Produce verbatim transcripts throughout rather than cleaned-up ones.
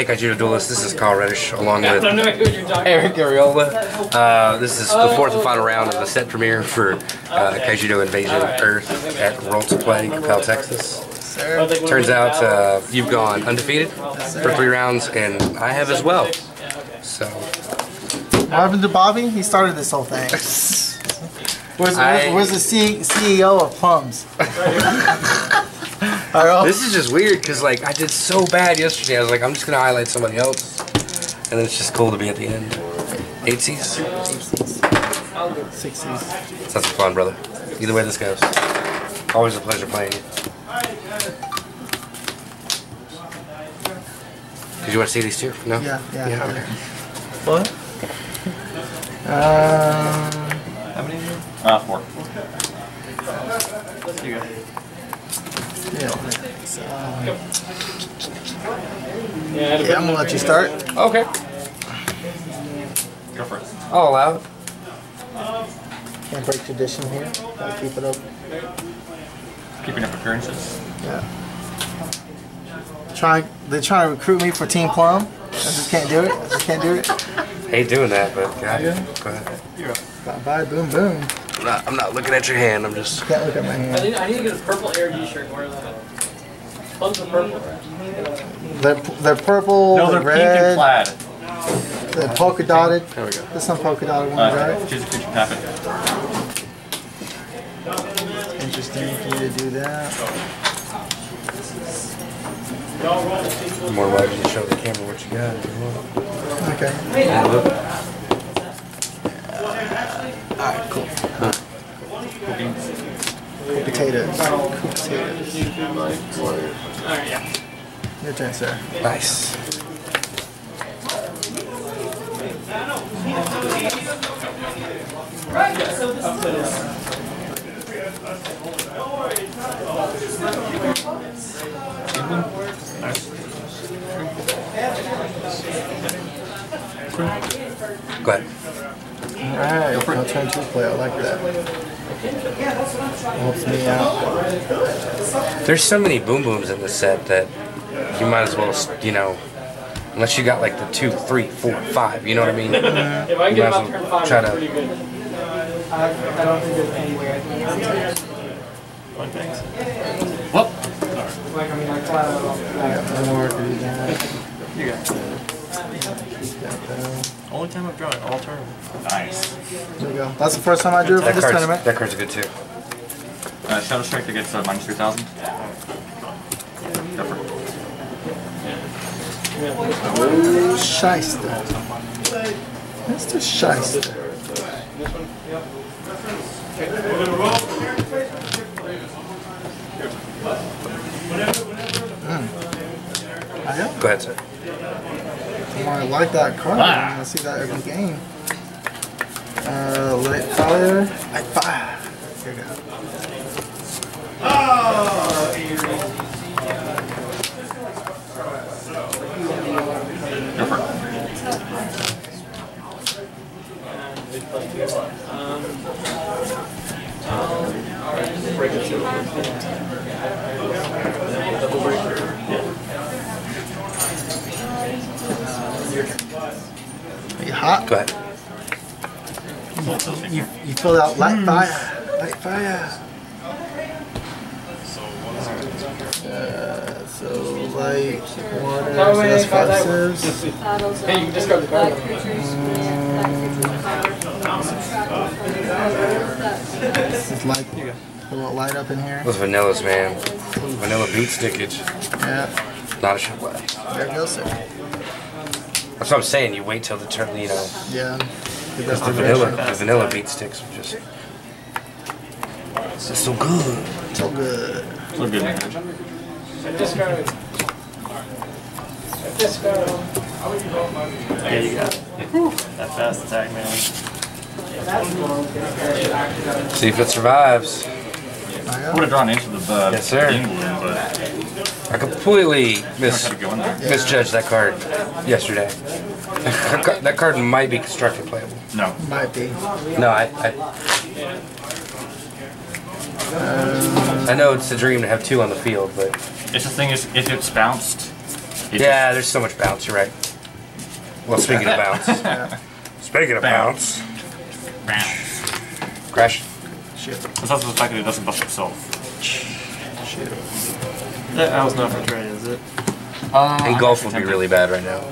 Hey Kaijudo Duelists, this is Carl Reddish along with Eric Arriola. Uh, this is the fourth and final round of the set premiere for uh, Kaijudo Invasion Earth at Roll to Play, Capel, Texas. Sir. Turns out uh, you've gone undefeated for three rounds, and I have as well. So, what happened to Bobby? He started this whole thing. Where's, I, where's the C CEO of Plums? This is just weird because like I did so bad yesterday. I was like, I'm just gonna highlight somebody else, and it's just cool to be at the end. Eight C's, six C's. Sounds like fun, brother. Either way this goes, always a pleasure playing you. Did you want to see these two? No. Yeah. Yeah. yeah okay. What? Uh, how many? Ah, uh, four. There you go. Yeah, um, yeah, I'm gonna let you start. Okay. Go for it. All out. Can't break tradition here. Gotta keep it up. Keeping up appearances. Yeah. Trying. They're trying to recruit me for Team Plum. I just can't do it. I just can't do it. I hate doing that, but God, yeah. Go ahead. You're up. Bye bye. Boom boom. I'm not, I'm not looking at your hand, I'm just... Can't look at my hand. I need, I need to get a purple Air T-shirt. Where is that? Plums are purple. They're, they're purple, no, they're, they're pink red, and plaid. They're polka dotted. There we go. There's some polka dotted ones, uh, right? Choose a creature, tap it. Interesting for you to do that. More likely to show the camera what you got. Okay. Yeah. Alright, cool. Huh. Cooking. Cool potatoes. Cool potatoes. Alright, yeah. Your turn, sir. Nice. Go ahead. Alright, I'll turn two play, I like that. Helps me out. There's so many boom booms in this set that you might as well, you know, unless you got like the two, three, four, five, you know what I mean? If I get about turn five, that's pretty good. I don't think there's any way I can one thing. Well, like, I mean, I got more to do that. You got it. Only time I've drawn it all tournament. Nice. There you go. That's the first time I drew it for this tournament. That card's good too. Uh, Shadow Strike that gets uh, minus three thousand. Ooh, shyster. Mister Shyster. Mm. Go ahead, sir. I like that card. Ah. I see that every game. Uh, light fire. Light fire. Here we go. Are you hot? Go ahead. You, you pulled out light mm. fire. Light fire. Uh, so light, water, so that's five serves. Hey, you can just grab the card. It's light. A little light up in here. Those vanillas, man. Vanilla boot stickage. Yeah. Not a shot way. There it goes, sir. That's what I'm saying, you wait till the turn, you know. Yeah. Because the vanilla, the vanilla beat sticks are just... It's so good. So good. So good. There you go. That fast attack, man. See if it survives. I would have drawn into the bug. Yes, sir. I completely mis misjudged that card yesterday. That card might be constructed playable. No. Might be. No, I... I, um, I know it's a dream to have two on the field, but... It's the thing is, if it's bounced, It yeah, there's so much bounce, you're right. Well, speaking of bounce. Yeah. Speaking of bounce. Bounce. Crash. Shit. It's also the fact that it doesn't bust itself. Shit. That owl's not for trade, is it? Uh, and golf would be really bad right now.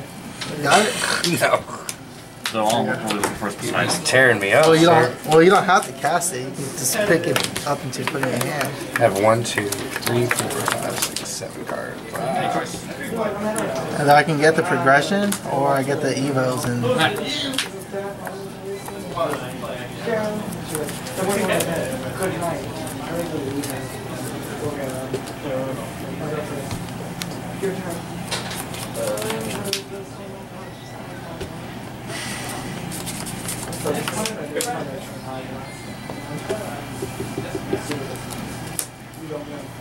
Got it? No. So I'll hold it first piece. It's tearing me up. Well you, don't, well, you don't have to cast it. You can just pick it up and put it in your hand. I have one, two, three, four, five, six, seven cards. Wow. And I can get the progression, or I get the evos and...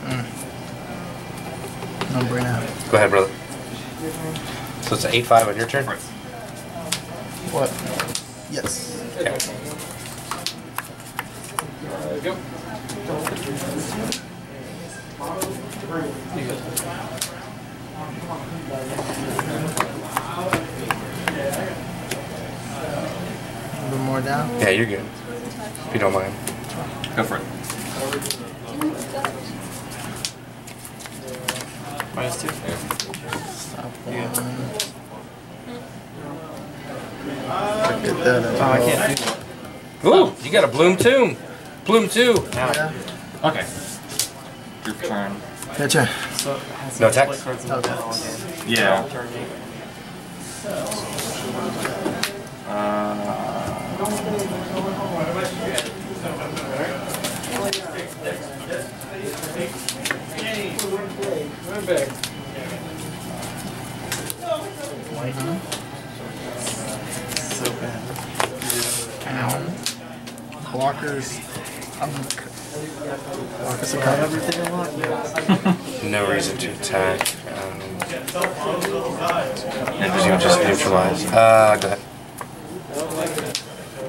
Mm. Number nine. Go ahead, brother. So it's an eight five on your turn? Right. What? Yes. Okay. A little more down? Yeah, you're good. If you don't mind. Go for it. Minus two. Stop yeah. Look at that. Oh, I can't do that. Ooh, you got a bloom tomb. Bloom two. Yeah. Okay. Your turn. Your turn. So no attacks? No attacks. Yeah. Uh, so bad. Ow. Blockers. Um, blockers to cover everything I want. No reason to attack. Um, and because you just neutralize. Uh, go ahead.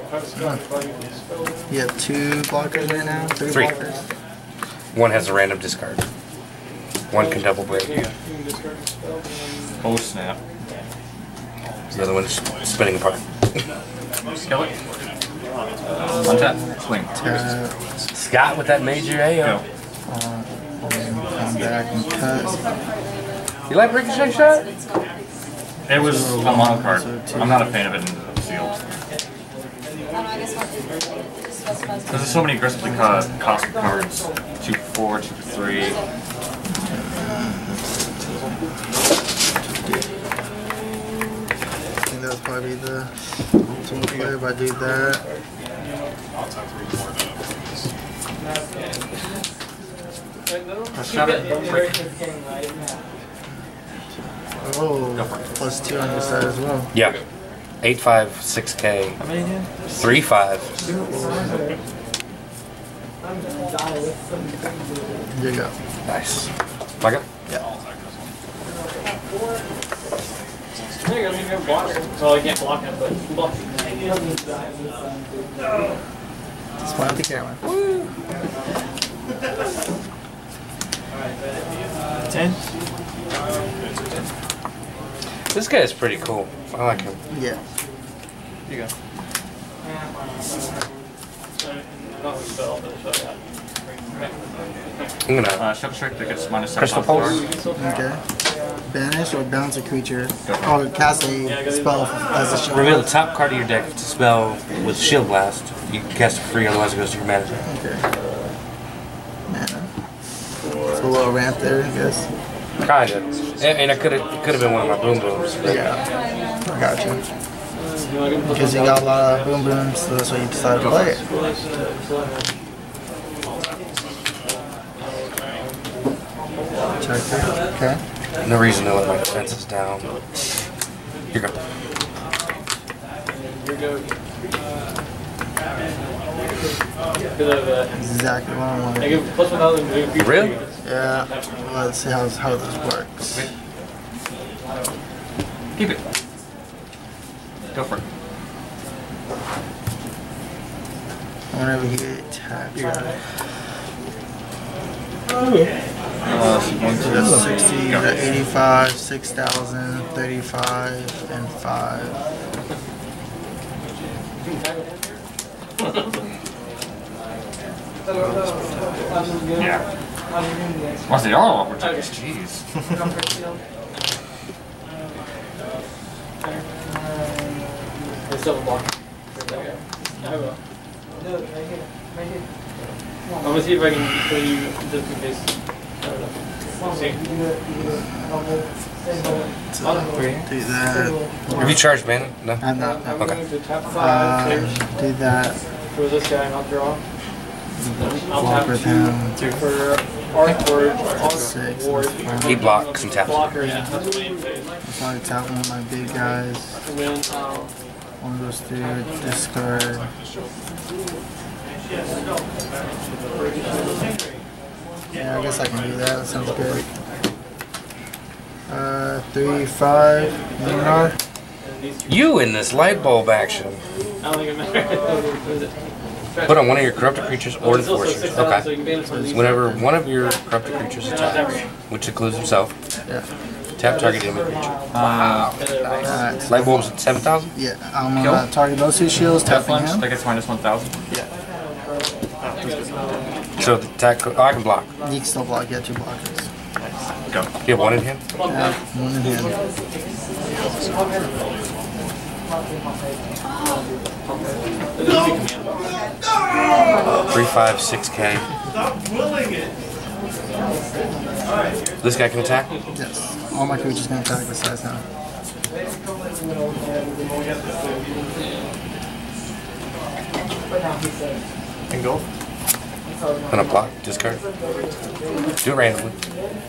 Hmm. You have two blockers right now? Three. Three. Blockers. One has a random discard. One can double break. Yeah. Oh snap. The other one's spinning apart. Kill it. One tap. Swing. Uh, Scott with that major A O. Uh, come back and cut. You like Ricochet Shot? It was a long card. I'm not a fan of it in the field. There's so many aggressively cost cards. Two for four, two for three. I think that was probably the team play if I did that. Let's try it. Oh, plus two on your side as well. Yeah. Eight five six K. How many again? Three five. There you go. Nice. Like it? Yeah. There you go, you can block it. Well, I can't block it, but block it. Smile at the camera. Woo! Ten? This guy is pretty cool. I like him. Yeah. Here you go. I'm gonna uh, Shadow Strike that gets minus seven. Crystal Pulse. Okay. Banish or bounce a creature. Or cast a spell as a shield. Reveal the top card of your deck if it's a spell with Shield Blast. You can cast it free, otherwise it goes to your manager. Okay. Mana. It's a little ramp there, I guess. Kinda. And, and I could've, it could've been one of my Boom Booms. Yeah. I gotcha. Because you got a lot of Boom Booms, so that's why you decided to play it. Okay. No reason to let my defenses down. Here you go. Exactly what I wanted. Really? Yeah. Let's see how, how this works. Keep it. Go for it. Whenever you get tapped. You got it. Oh, yeah. Uh, that's sixty, the eighty-five, six thousand, thirty-five, and five. Yeah. What's the other one? We're talking cheese. I still have a block. I will. No, right here. Right here. I'm gonna see if I can show you just in case. Do that. Have you charged mana? No. I'm not. No. Okay. Uh, do that. For this guy, I'll draw. I'll tap two for Arc or Arc. He blocks and taps. I'll probably tap one of my big guys. One goes through discard. Yeah, I guess I can do that. That sounds good. Uh, three, five, Lunar. You in this light bulb action. Put on one of your corrupted creatures or enforcers. Okay. Whenever one of your corrupted creatures attacks, which includes himself, tap target enemy creature. Wow. Nice. Light bulb's at seven thousand? Yeah. I'm going to target those two shields, tapping him. That gets minus one thousand? Yeah. So the attack, oh, I can block. You can still block, yeah, two blockers. Nice. Go. You have one in hand? Yeah, one in hand. Three, five, six K. Stop willing it. This guy can attack? Yes. All my creatures can attack besides now. And go. I'm gonna block, discard. Do it randomly.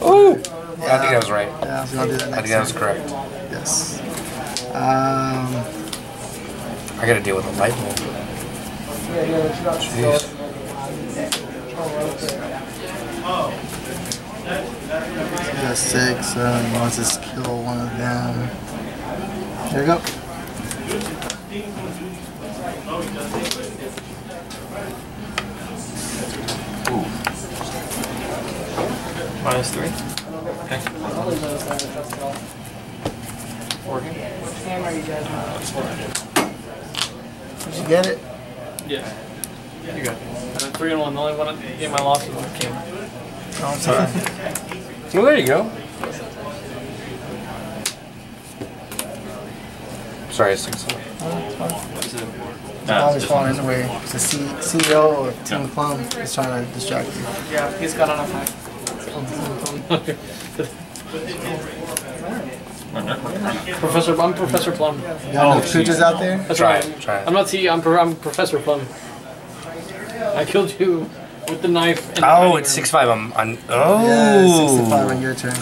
Oh! Yeah, I think I was right. Yeah, I'll do that next I think that was correct. Yes. Um, I gotta deal with a light bulb. Jeez. Yeah, six. Uh, he wants us to kill one of them. There we go. Ooh. Minus three. Okay. Four. Did you get it? Yeah. You got it. And then three and one. The only one game I lost was the camera. Oh, I'm sorry. Well, there you go. Sorry, I was thinking something. Oh, Bobby's falling his way. The C E O of Team Plum is trying to distract you. Yeah, he's got enough hype. Professor Plum, Professor Plum. You got enough creatures out there? That's try right. It, try it. I'm not C E O, I'm, I'm Professor Plum. I killed you with the knife. And oh, it's six five on, on... Oh! Yeah, six five on your turn.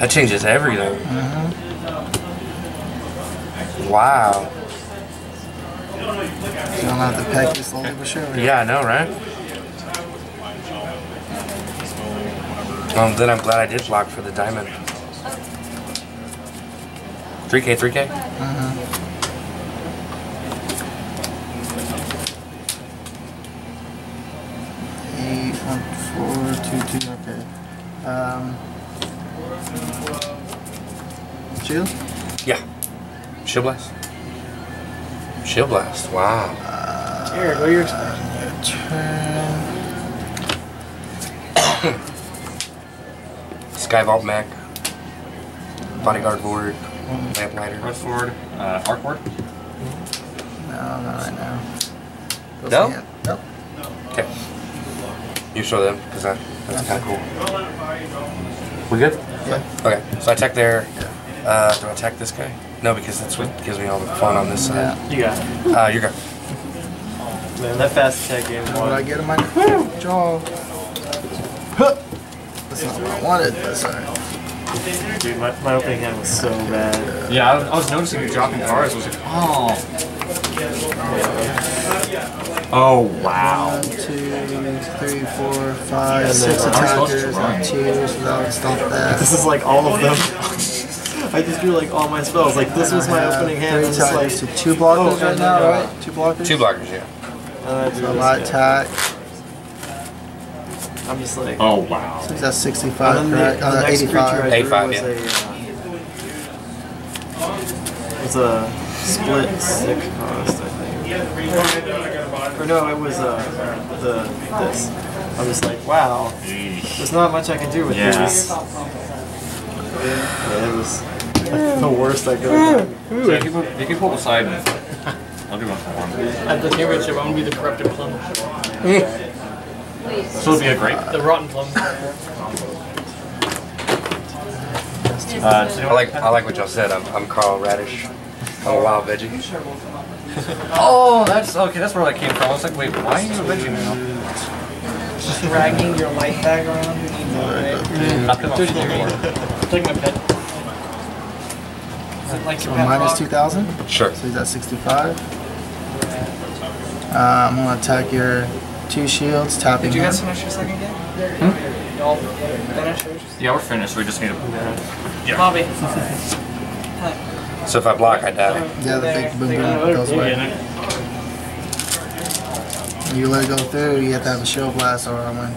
That changes everything. Mm-hmm. Wow. You don't have to pack this slowly for sure. Right? Yeah, I know, right? Um, then I'm glad I did block for the diamond. three K, three K? Uh-huh. Eight, one, four, two, two, okay. Um, shield? Yeah. Shield blast. Shield blast, wow. Uh, Here, go yours. Sky Vault Mech. Bodyguard board. Lamplighter. Red sword. Uh, arc board? No, not right now. Those no? Nope. Okay. You show them, because that, that's kind of cool. We good? Yeah. Okay, so I attack there. Uh, do I attack this guy? No, because that's what gives me all the fun on this side. Yeah. You got it. Uh, you're good. Man, that fast attack game. What did I get in my jaw? That's not what I wanted, but sorry. Dude, my, my opening hand was so bad. Yeah, I was, I was noticing you dropping cards. I was like, oh. Oh, wow. One, two, three, four, five, six attackers on twos without stomp that. This is like all of them. I just drew like all my spells. Like this was my opening hand. It's like so two blockers oh, right now, yeah. Right? Two blockers. Two blockers, yeah. Uh, so I attack. I'm just like. Oh wow. So that's sixty-five. And then the, uh, the next eighty-five. Creature I eighty-five, drew was yeah. a. Uh, was a split six cost, I think. Or no, it was uh the this. I was like, wow, there's not much I can do with yeah. this. Yeah, it was like, the worst I could have done. So you, can, you can pull the side. I'll do one for one. At the championship, I'm gonna be the corrupted plum. So it'll be a grape. The rotten plum. uh, I like I like what y'all said. I'm I'm Carl Reddish. I'm a wild veggie. Oh, that's okay. That's where that came from. I was like, wait, why are you a veggie now? Just dragging your light bag around. Not because I'm floor. Taking a pet. Is it like so your minus two thousand. Sure. So he's at sixty-five. Uh, I'm gonna attack your two shields, tapping. Did you guys finish your second game? Hmm? Y'all finished? Yeah, we're finished. We just need to. Yeah. Bobby. Hi. So if I block, I die. Yeah, the big boom boom goes away. You let it go through, you have to have a shell blast or I win.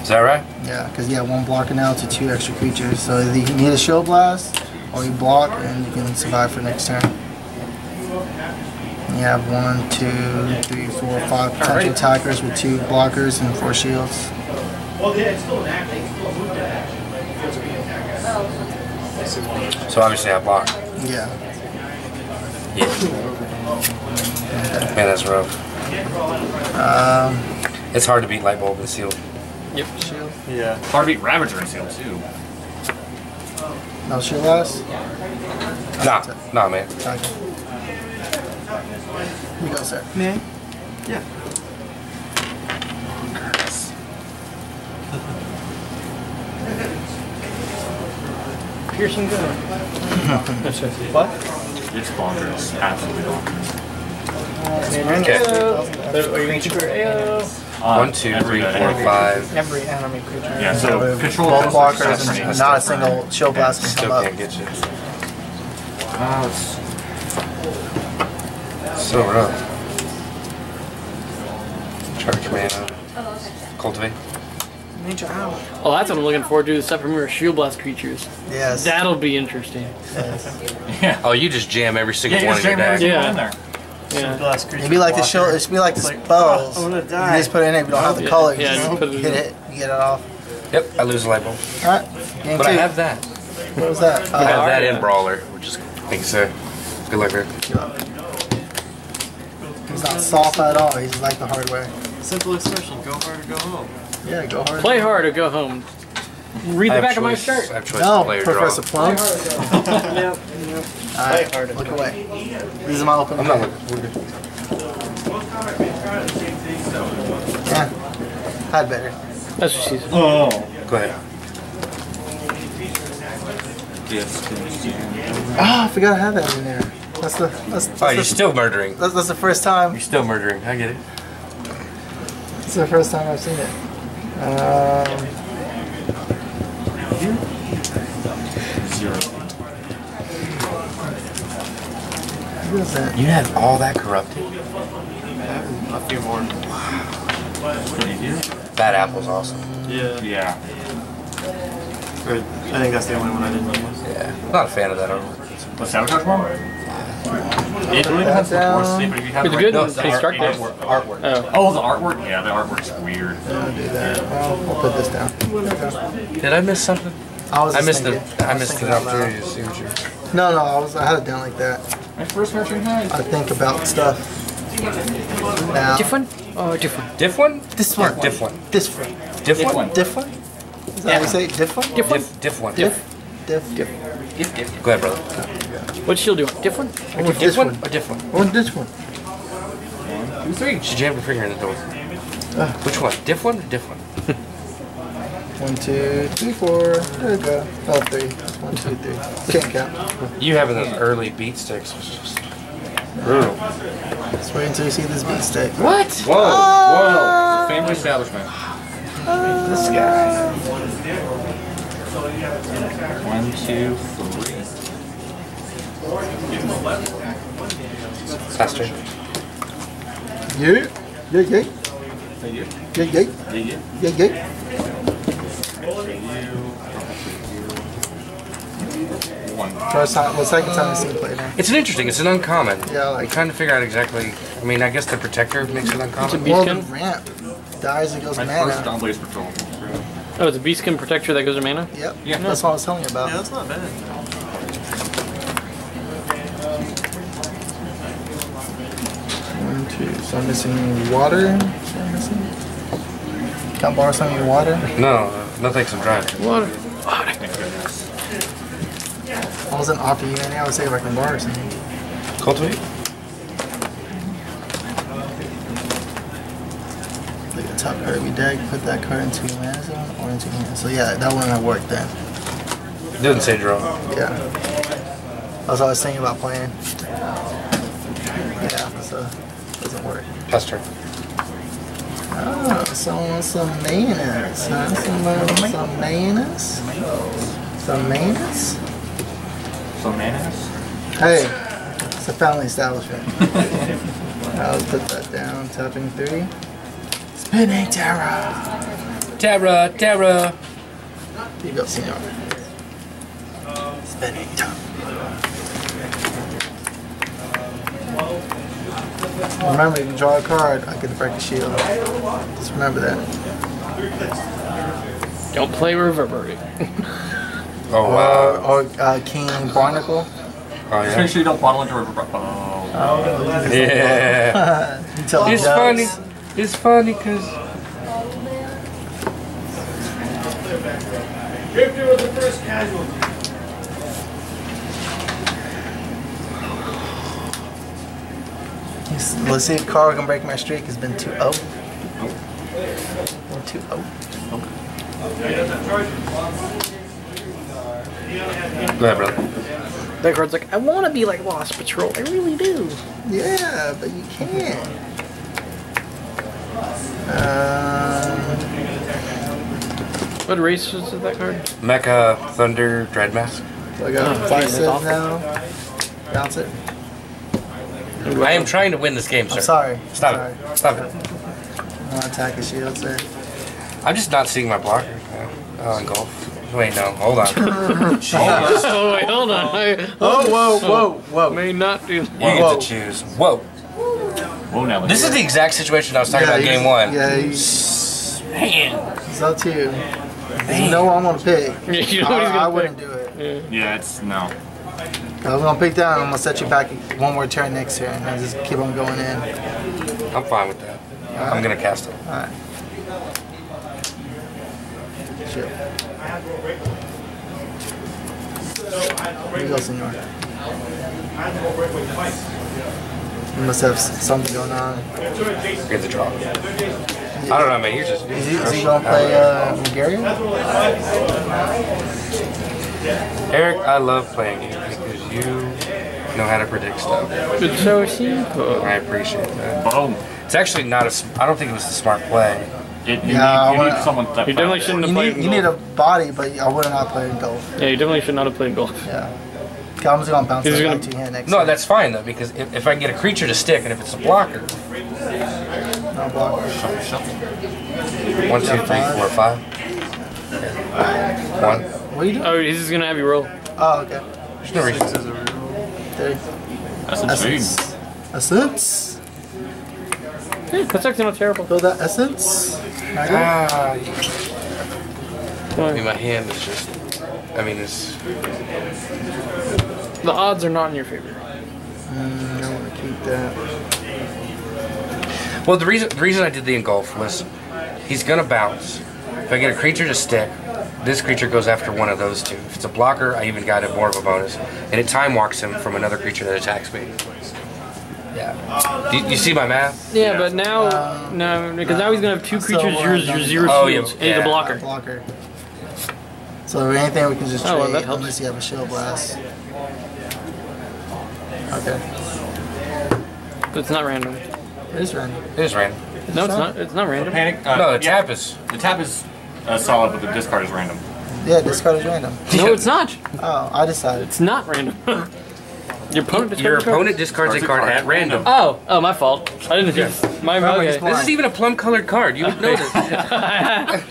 Is that right? Yeah, because you have one blocking out to two extra creatures. So either you need a shell blast, or you block and you can survive for next turn. And you have one, two, three, four, five potential attackers with two blockers and four shields. Well, yeah, it's still an action. It's still a move to action. So obviously I block. Yeah. Yeah. Man, that's rough. Um, it's hard to beat Lightbulb and Seal. Yep. Shield. Yeah. Hard to beat Ravager and Seal too. No shield last? Nah, nah, man. Okay. You go, sir. Man. Yeah. Piercing gun. What? It's bonkers. Absolutely bonkers. Okay. One, two, three, four, five. Every enemy creature. Yeah, so control blockers, not a single shield blast can come up. Still can't get you. Wow, it's so rough. Charge mana. Cultivate. Oh, that's what I'm looking forward to, except for more shield blast creatures. Yes. That'll be interesting. Yes. Yeah. Oh, you just jam every single yeah, one in your deck. Yeah, in there. Yeah. Blast it'd be like the shield, it'd be like the spells. Like, oh, you just put it in there, you don't have the yeah. color, you yeah, just you put it hit it, you get it off. Yep, I lose the light bulb. Alright, but two. I have that. What was that? Uh, I have that in Brawler, which is think so. Good luck there. He's not soft at all, he's like the hard way. Simple expression, go hard or go home. Yeah, go hard. Play hard or go home. Read the back choice, of my shirt. I have choice no, to Professor Plum. Yep. Play hard. Look away. These are my open. I'm not looking. We're good. Yeah. I'd better. That's what she's. Oh. Go ahead. Ah, oh, I forgot I had that in there. That's the. That's, that's oh, you're the, still murdering. That's, that's the first time. You're still murdering. I get it. It's the first time I've seen it. Um, Zero. What is that? You had all that corrupted. A few more. Wow. That apple's awesome. Yeah. Yeah. I think that's the only one I didn't like. Yeah. I'm not a fan of that. What's Sabotage Worm? It really depends on the sleep, but if you have the good ones, they start their artwork. Oh. oh, the artwork? Yeah, the artwork's weird. I'll do that. I'll, I'll put this down. Did I miss something? I, was I missed the I, I missed the opportunity to see what you. No, no, I was I had it down like that. My first matching night. I think about stuff. Now. Different or different? Different? This one. Different. This one. Different. Different. Is that how you say different? Different. Different. Diff. Diff. Diff. Diff, diff. Go ahead, brother. What's she doing? Diff one? Or oh, diff one? Or diff one? Or this one? One, two, three. She jammed her finger in the door. Uh, Which one? Diff one or diff one? One, two, three, four. There we go. Oh, three. One, two, three. Can't count. You having those early beat sticks was just brutal. Let's wait until you see this beat stick. What? Whoa, uh, whoa. Family establishment. Uh, this guy. One, two, three. Faster. Yeah, yeah, yeah. Figured. Yeah, yeah. Yeah, yeah. Yeah, yeah. One. First time, well, second time I've seen play now. It's an interesting, it's an uncommon. Yeah, like. I'm trying to figure out exactly. I mean, I guess the protector makes it uncommon. It's a beacon ramp. Dies and goes mana. First on Blaze Patrol. Oh, it's a beast skin protector that goes to mana? Yep. Yeah. That's what I was telling you about. Yeah, that's not bad. One, two. So I'm missing water. I'm missing. Can't borrow some of your water? No, no thanks, I'm dry. Water. Water. I wasn't offering you any. I would say if I can borrow something. Cultivate? Top card we deck, put that card into mana zone or into mana. So yeah, that wouldn't have worked then. It didn't say draw. Yeah. That's what I was thinking about playing. Yeah, so it doesn't work. Pass turn. Oh, someone wants some mayonnaise. Huh? Someone wants some mayonnaise? Some mayonnaise? Some mayonnaise? Hey, it's a family establishment. I'll put that down, tapping three. Spinning Terra! Terra, Terra! Here you go, senor. Spinning Terra. Remember, you can draw a card, I get to break the shield. Just remember that. Don't play Riverbury. Oh, wow. Or, or uh, King Barnacle. Oh, yeah. Just make sure you don't bottle into Riverbury. Oh, oh, yeah. Until it's funny. It's funny because Victor was the first casualty. Let's see if Carl can break my streak. It's been two oh. one two oh. Go ahead, brother. That card's like, I want to be like Lost Patrol. I really do. Yeah, but you can't. Uh, what race is that card? Mecha Thunder Dreadmask. So I got oh, five cents now. Bounce it. I am trying to win this game, sir. I'm sorry. Stop sorry. it. Stop sorry. it. I'm gonna attack his shield, sir. I'm just not seeing my blocker. Oh, and golf. Wait, no. Hold on. Oh, wait, hold on. I, oh, whoa, whoa, whoa. May not do. You whoa. get to choose. Whoa. Well, this is the exact situation I was talking yeah, about game one. Yeah, man. It's up to you. You know what I'm going to pick. You know what he's gonna I, I pick. wouldn't do it. Yeah, yeah it's no. I was going to pick down and I'm going to set you back one more turn next turn. And I just keep on going in. I'm fine with that. Right. I'm going to cast it. All right. Sure. Here you go, senor. You must have something going on. Get the draw. Yeah. I don't know, man. You're just. Is he, he going to play uh, Megaria? Uh, Eric, I love playing you because you know how to predict stuff. But so is he. I appreciate that. Boom. It's actually not a. I don't think it was the smart play. It, you yeah, need, you need someone that. You definitely shouldn't have played golf. You need a body, but I would have not played golf. Yeah, you definitely should not have played golf. Yeah. I'm just gonna bounce it back to you next. No, time. That's fine though, because if, if I can get a creature to stick, and if it's a blocker. No blocker. Shuffle, shuffle. One, two, three, four, five. One. What are you doing? Oh, he's just gonna have you roll. Oh, okay. There's no reason. That's Essence. Essence. Yeah, that's actually not terrible. Build that essence. Ah. I mean, my hand is just. I mean, it's. The odds are not in your favor. Mm, I want to keep that. Well, the reason the reason I did the engulf was he's going to bounce. If I get a creature to stick, this creature goes after one of those two. If it's a blocker, I even got it more of a bonus. And it time walks him from another creature that attacks me. Yeah. Do you, you see my math? Yeah, yeah. But now, uh, no, because now he's going to have two creatures, so yours, your zero oh, shields, yeah, and he's a blocker. blocker. So anything we can just oh, trade, that helps. Unless you have a shield blast. Okay. But it's not random. It is random. It is random. No, it's not. It's not random. Panic, uh, no, the yeah. tap is. The tap is uh, solid, but the discard is random. Yeah, discard is random. No, it's not. Oh, I decided. It's not random. Your opponent discards Your opponent discards a card, discards a card at random. Oh, oh, my fault. I didn't. Yeah. My Mogus. This is even a plum-colored card. You would notice. I,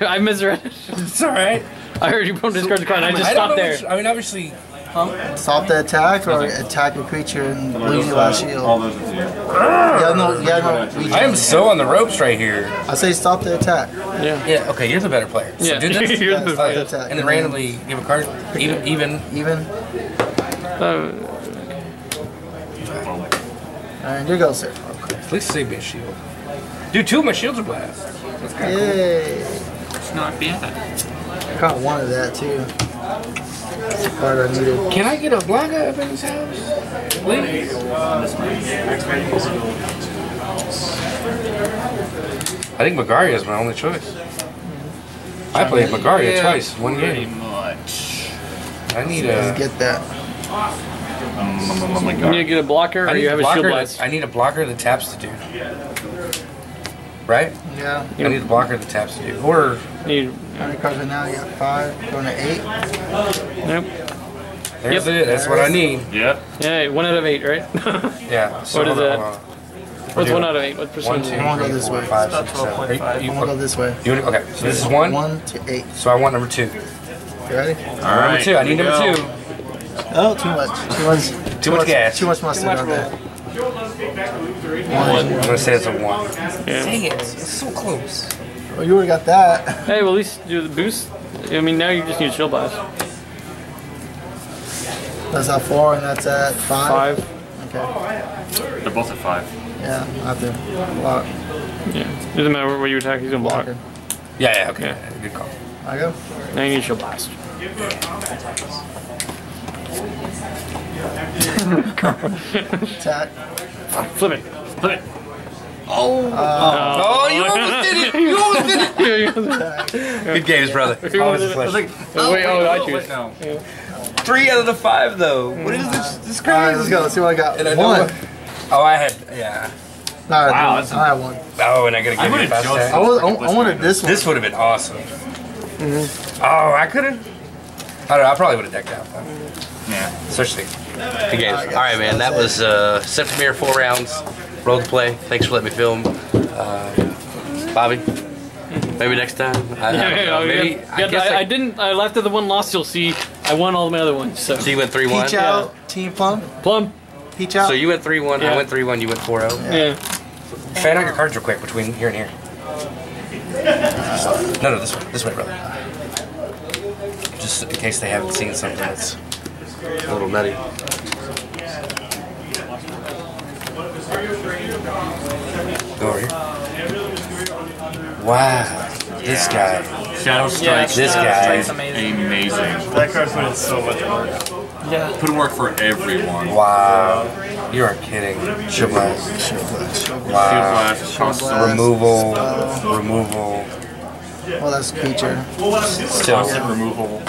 I misread it. It's all right. I heard you put discard the card. And I just I stopped there. Which, I mean, obviously. Huh? Stop the attack or attack a creature and lose your last shield. All those yeah, no, yeah, no, I am so on the ropes right here. I say stop the attack. Yeah. Yeah. Okay, you're the better player. So yeah. Do this. You're yeah, the better attack. And then yeah. randomly give a card. Even. Even. Even. Um, All right, here goes, sir. Okay. At least save me a shield. Dude, two of my shields are blast. That's kind of cool. It's not bad. I caught one of that too. That's the card I needed. Can I get a Blaga up in this house? Please. I think Megaria is my only choice. I played Megaria yeah, twice, one game. Much. I need so a. Get that. Um, you need to get a blocker, or you have a shield blast. I need a blocker that taps the dude. Right? Yeah. You I need a blocker that taps the dude, or. Need How many cards right now? You got five, going to eight. Yep. There's yep. it. That's there what is. I need. Yep. Yeah, one out of eight, right? yeah. So what is that? On. What's one out of eight? What percentage? One, two, I want to go this way. Five, six, seven. Eight, you, I want to go this way. You, okay. So this is one. One to eight. So I want number two. You ready? All right. Number two. I need number two. Oh, too much. Too much. Too, too much, much gas. Too much mustard on that. One. I'm gonna say it's a one. Yeah. Dang it! It's so close. Well, you already got that. Hey, well, at least do the boost. I mean, now you just need a chill blast. That's at four, and that's at five? Five. Okay. They're both at five. Yeah, I have to block. Yeah. Doesn't matter what you attack, he's going to block. Okay. Yeah, yeah, okay. Yeah. Good call. I go? Now you need a chill blast. Attack. Flip it. Flip it. Oh. Uh, oh, you almost did it! You almost did it! Good games, brother. Always a pleasure. Oh, wait, oh, I choose. No. Yeah. Three out of the five, though. What is this? This crazy. All right, let's go. Let's see what I got. And one. I oh, I had, yeah. Nah, wow, that's I had one. Oh, and I gotta give you a fast tag. I, I wanted this one. This would have been awesome. Mm-hmm. Oh, I could've. I don't know, I probably would have decked out, though. Yeah. Especially the games. All right, man, that was uh, set premiere, four rounds. Roll to play. Thanks for letting me film, uh, Bobby. Maybe next time. I, yeah, I don't know. Maybe yeah, I, yeah, I, I didn't. I left at the one loss. You'll see. I won all my other ones. So, so you went three one. Peach out. Yeah. Team Plum. Plum. Peach out. So you went three one. Yeah. I went three one. You went four zero. Oh. Yeah. yeah. Fan out your cards real quick between here and here. No, no, this way, this way, brother. Just in case they haven't seen something that's a little nutty. Go over here. Wow, this guy. Shadow Strike. Yeah, this guy is amazing. amazing. That card put in so much work. Yeah. Put in work for everyone. Wow. You are kidding. Shield blast. Shield blast. Wow. Shield blast. Removal. Uh, removal. Well, that's a creature. Still. Yeah. Removal.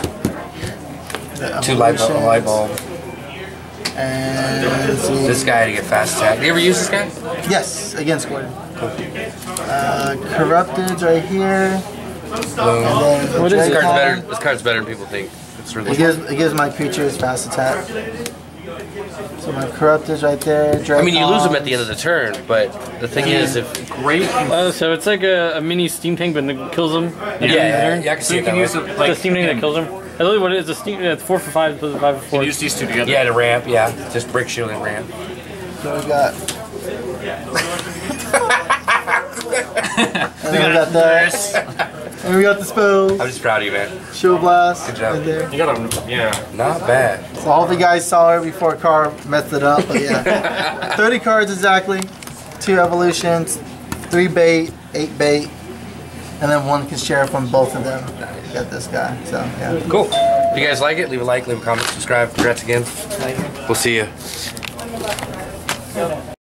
Two light bulb. A light bulb. And this guy had to get fast attack. You ever use this guy? Yes, against Gordon. Cool. Uh, corrupted right here. Boom. What is this card's better? This card's better than people think. It's really. It gives it gives my creatures fast attack. So my corrupted's right there. Drake I mean, you lose them at the end of the turn, but the thing yeah. is, if great. Oh, so it's like a, a mini steam tank, but it kills them. Yeah, yeah, yeah, yeah. I can see so it that use it, like, the steam tank that kills them. I literally what it is, a steam, it's four for five, plus five for four. You use these two together? Yeah, the ramp, yeah. Just brick shield and ramp. So we got... and then we got that. And we got the spells. I'm just proud of you, man. Shield blast. Good job. Right there. You got them, yeah. Not bad. So all the guys saw it before Carl messed it up, but yeah. thirty cards exactly, two evolutions, three bait, eight bait. And then one can share from both of them. Nice. Got this guy. So yeah. Cool. If you guys like it, leave a like, leave a comment, subscribe. Congrats again. We'll see you.